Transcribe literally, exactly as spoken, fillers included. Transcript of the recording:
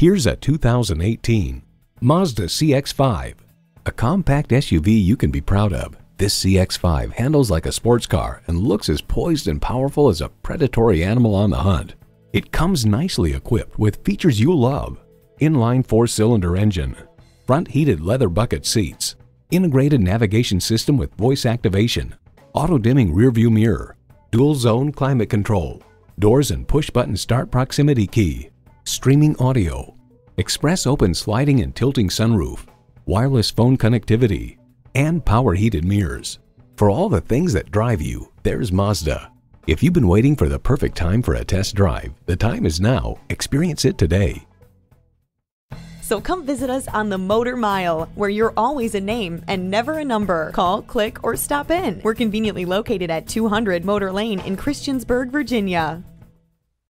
Here's a two thousand eighteen Mazda C X five, a compact S U V you can be proud of. This C X five handles like a sports car and looks as poised and powerful as a predatory animal on the hunt. It comes nicely equipped with features you'll love: inline four-cylinder engine, front heated leather bucket seats, integrated navigation system with voice activation, auto-dimming rearview mirror, dual-zone climate control, doors and push-button start proximity key, streaming audio, express open sliding and tilting sunroof, wireless phone connectivity, and power heated mirrors. For all the things that drive you, there's Mazda. If you've been waiting for the perfect time for a test drive, the time is now. Experience it today. So come visit us on the Motor Mile, where you're always a name and never a number. Call, click, or stop in. We're conveniently located at two hundred Motor Lane in Christiansburg, Virginia.